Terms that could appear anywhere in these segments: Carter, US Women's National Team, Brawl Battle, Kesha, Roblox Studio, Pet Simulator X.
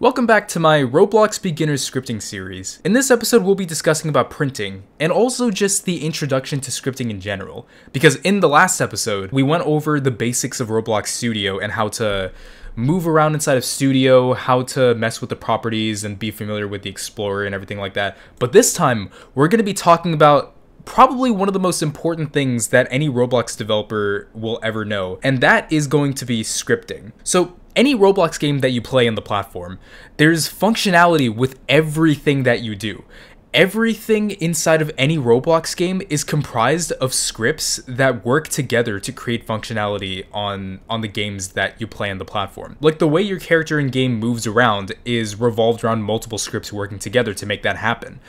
Welcome back to my Roblox Beginners Scripting series. In this episode we'll be discussing about printing, and also just the introduction to scripting in general, because in the last episode we went over the basics of Roblox Studio and how to move around inside of Studio, how to mess with the properties and be familiar with the Explorer and everything like that. But this time we're going to be talking about probably one of the most important things that any Roblox developer will ever know, and that is going to be scripting. So any Roblox game that you play on the platform, there's functionality with everything that you do. Everything inside of any Roblox game is comprised of scripts that work together to create functionality on the games that you play on the platform. Like, the way your character in game moves around is revolved around multiple scripts working together to make that happen.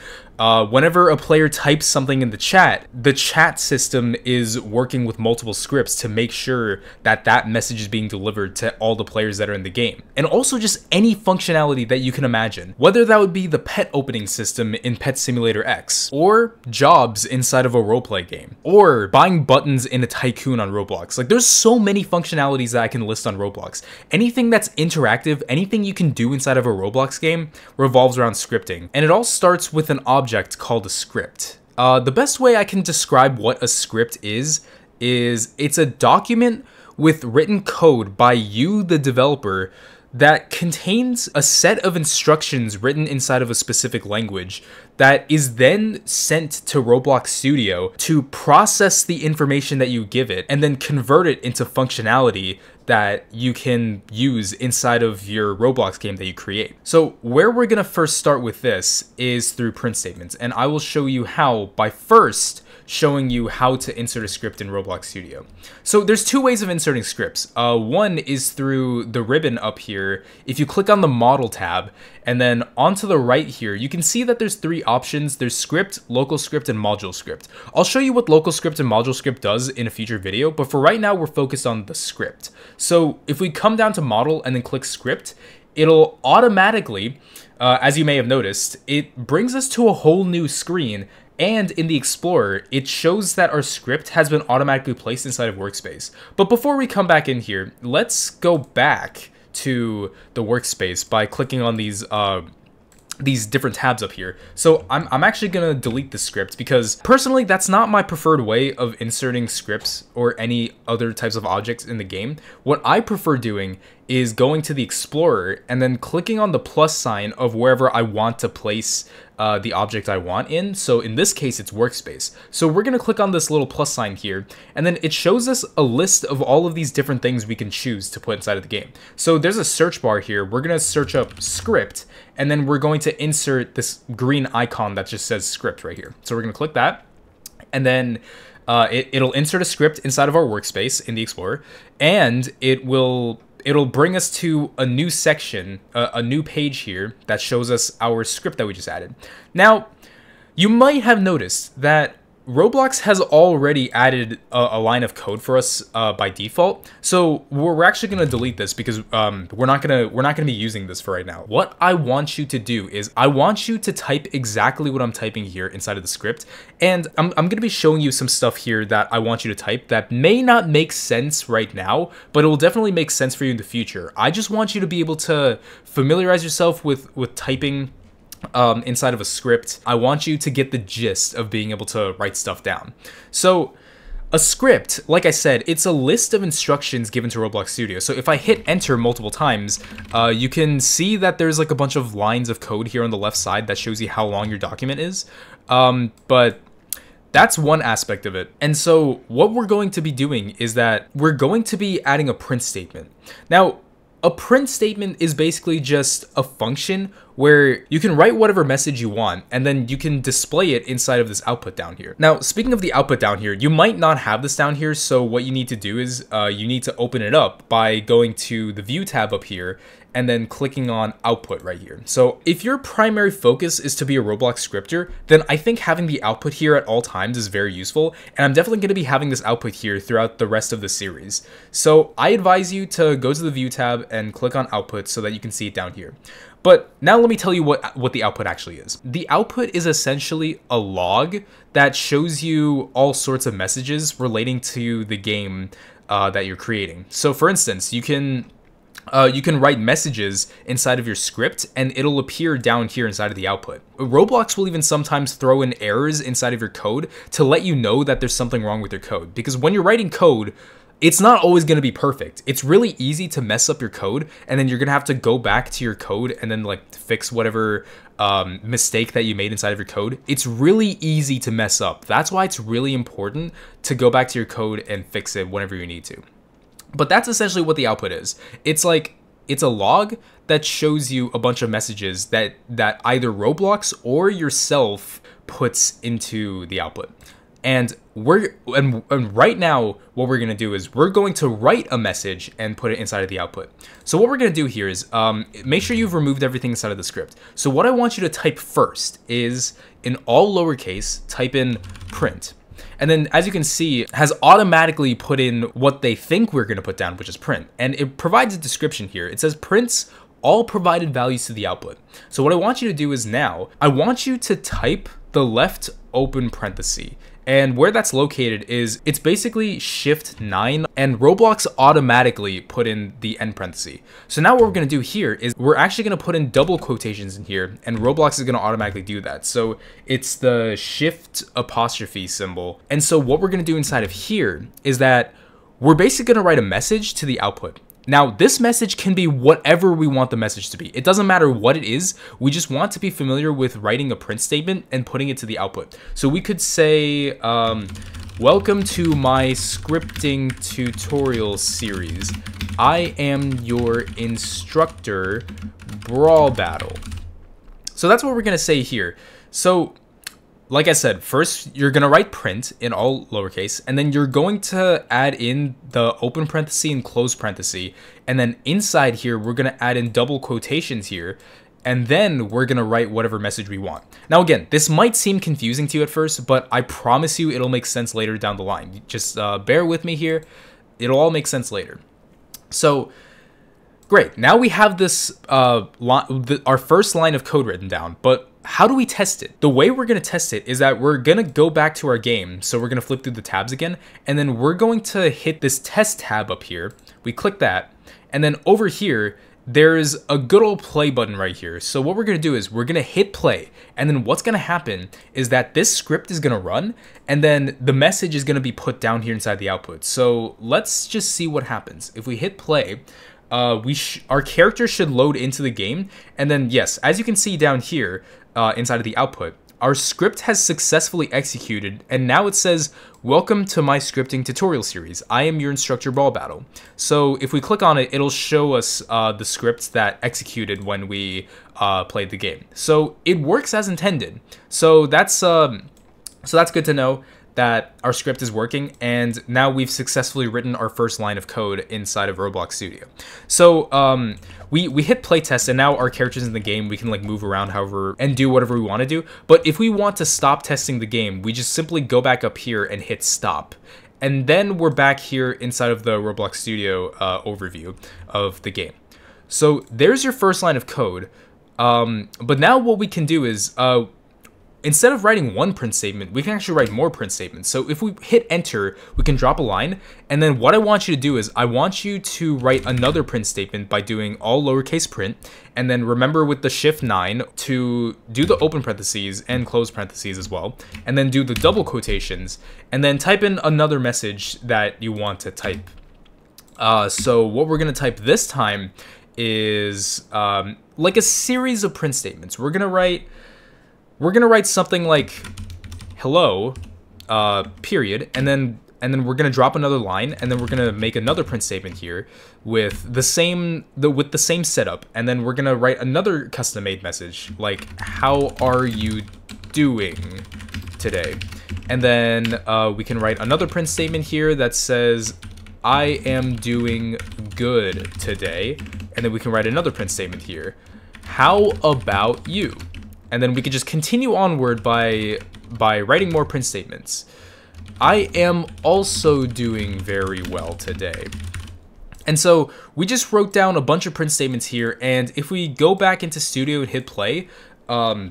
Whenever a player types something in the chat system is working with multiple scripts to make sure that that message is being delivered to all the players that are in the game. And also just any functionality that you can imagine, whether that would be the pet opening system in Pet Simulator X, or jobs inside of a roleplay game, or buying buttons in a tycoon on Roblox. Like, there's so many functionalities that I can list on Roblox. Anything that's interactive, anything you can do inside of a Roblox game revolves around scripting. And it all starts with an object called a script. The best way I can describe what a script is it's a document with written code by you, the developer, that contains a set of instructions written inside of a specific language that is then sent to Roblox Studio to process the information that you give it and then convert it into functionality that you can use inside of your Roblox game that you create. So where we're gonna first start with this is through print statements, and I will show you how by first showing you how to insert a script in Roblox Studio. So there's two ways of inserting scripts. One is through the ribbon up here. If you click on the model tab and then onto the right here, you can see that there's three options. There's script, local script, and module script. I'll show you what local script and module script does in a future video, but for right now we're focused on the script. So if we come down to model and then click script, it'll automatically, as you may have noticed, it brings us to a whole new screen. And in the Explorer, it shows that our script has been automatically placed inside of Workspace. But before we come back in here, let's go back to the Workspace by clicking on these different tabs up here. So I'm actually gonna delete the script, because personally that's not my preferred way of inserting scripts or any other types of objects in the game. What I prefer doing is going to the Explorer and then clicking on the plus sign of wherever I want to place the object I want in. So in this case, it's Workspace. So we're gonna click on this little plus sign here, and then it shows us a list of all of these different things we can choose to put inside of the game. So there's a search bar here. We're gonna search up script, and then we're going to insert this green icon that just says script right here. So we're gonna click that, and then it'll insert a script inside of our Workspace in the Explorer, and it'll bring us to a new section, a new page here that shows us our script that we just added. Now, you might have noticed that Roblox has already added a line of code for us by default. So we're actually going to delete this, because we're not going to be using this for right now. What I want you to do is I want you to type exactly what I'm typing here inside of the script. And I'm going to be showing you some stuff here that I want you to type that may not make sense right now, but it will definitely make sense for you in the future. I just want you to be able to familiarize yourself with typing inside of a script. I want you to get the gist of being able to write stuff down. So a script, like I said, it's a list of instructions given to Roblox Studio. So if I hit enter multiple times, you can see that there's like a bunch of lines of code here on the left side that shows you how long your document is. But that's one aspect of it. And so what we're going to be doing is that we're going to be adding a print statement. Now, a print statement is basically just a function where you can write whatever message you want, and then you can display it inside of this output down here. Now, speaking of the output down here, you might not have this down here, so what you need to do is you need to open it up by going to the View tab up here, and then clicking on output right here. So if your primary focus is to be a Roblox scripter, then I think having the output here at all times is very useful. And I'm definitely gonna be having this output here throughout the rest of the series. So I advise you to go to the View tab and click on output so that you can see it down here. But now let me tell you what the output actually is. The output is essentially a log that shows you all sorts of messages relating to the game that you're creating. So for instance, you can you can write messages inside of your script and it'll appear down here inside of the output. Roblox will even sometimes throw in errors inside of your code to let you know that there's something wrong with your code, because when you're writing code, it's not always going to be perfect. It's really easy to mess up your code, and then you're going to have to go back to your code and then like fix whatever mistake that you made inside of your code. It's really easy to mess up. That's why it's really important to go back to your code and fix it whenever you need to. But that's essentially what the output is. It's like, it's a log that shows you a bunch of messages that either Roblox or yourself puts into the output. And right now, what we're gonna do is we're going to write a message and put it inside of the output. So what we're gonna do here is make sure you've removed everything inside of the script. So what I want you to type first is, in all lowercase, type in print. And then, as you can see, it has automatically put in what they think we're gonna put down, which is print. And it provides a description here. It says prints all provided values to the output. So what I want you to do is now, I want you to type the left open parenthesis. And where that's located is, it's basically shift 9, and Roblox automatically put in the end parenthesis. So now what we're gonna do here is we're actually gonna put in double quotations in here, and Roblox is gonna automatically do that. So it's the shift apostrophe symbol. And so what we're gonna do inside of here is that we're basically gonna write a message to the output. Now, this message can be whatever we want the message to be. It doesn't matter what it is. We just want to be familiar with writing a print statement and putting it to the output. So we could say, welcome to my scripting tutorial series. I am your instructor, Brawl Battle. So that's what we're going to say here. So, like I said, first you're gonna write print in all lowercase, and then you're going to add in the open parenthesis and close parenthesis, and then inside here we're gonna add in double quotations here, and then we're gonna write whatever message we want. Now again, this might seem confusing to you at first, but I promise you it'll make sense later down the line. Just bear with me here, it'll all make sense later. So great, now we have this our first line of code written down, but how do we test it? The way we're gonna test it is that we're gonna go back to our game. So we're gonna flip through the tabs again, and then we're going to hit this test tab up here. We click that, and then over here, there's a good old play button right here. So what we're gonna do is we're gonna hit play, and then what's gonna happen is that this script is gonna run, and then the message is gonna be put down here inside the output. So let's just see what happens. If we hit play, our character should load into the game, and then yes, as you can see down here, inside of the output, our script has successfully executed, and now it says, welcome to my scripting tutorial series. I am your instructor, Brawl Battle. So if we click on it, it'll show us the script that executed when we played the game. So it works as intended. So that's good to know that our script is working, and now we've successfully written our first line of code inside of Roblox Studio. So we hit playtest, and now our character's in the game. We can like move around however and do whatever we want to do. But if we want to stop testing the game, we just simply go back up here and hit stop. And then we're back here inside of the Roblox Studio overview of the game. So there's your first line of code. But now what we can do is, instead of writing one print statement, we can actually write more print statements. So if we hit enter, we can drop a line. And then what I want you to do is I want you to write another print statement by doing all lowercase print. And then remember with the shift 9 to do the open parentheses and close parentheses as well. And then do the double quotations. And then type in another message that you want to type. So what we're going to type this time is like a series of print statements. We're gonna write something like hello, period, and then we're gonna drop another line, and then we're gonna make another print statement here with the same setup, and then we're gonna write another custom-made message like how are you doing today, and then we can write another print statement here that says I am doing good today, and then we can write another print statement here, how about you. And then we could just continue onward by writing more print statements. I am also doing very well today. And so we just wrote down a bunch of print statements here. And if we go back into Studio and hit play, all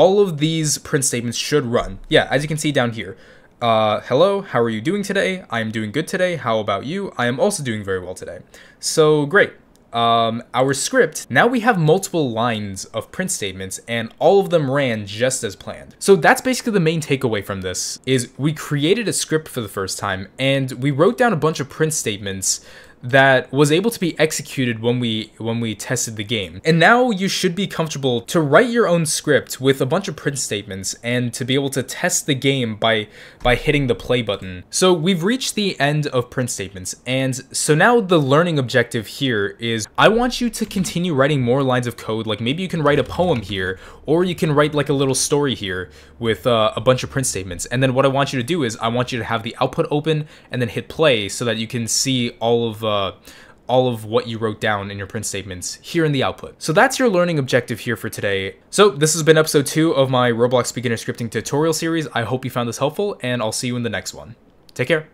of these print statements should run. Yeah, as you can see down here. Hello, how are you doing today? I am doing good today. How about you? I am also doing very well today. So great. our script, now we have multiple lines of print statements and all of them ran just as planned. So that's basically the main takeaway from this, is we created a script for the first time and we wrote down a bunch of print statements that was able to be executed when we tested the game. And now you should be comfortable to write your own script with a bunch of print statements and to be able to test the game by hitting the play button. So we've reached the end of print statements. And so now the learning objective here is I want you to continue writing more lines of code. Like maybe you can write a poem here, or you can write like a little story here with a bunch of print statements. And then what I want you to do is I want you to have the output open and then hit play so that you can see all of what you wrote down in your print statements here in the output. So that's your learning objective here for today. So this has been episode 2 of my Roblox beginner scripting tutorial series. I hope you found this helpful and I'll see you in the next one. Take care.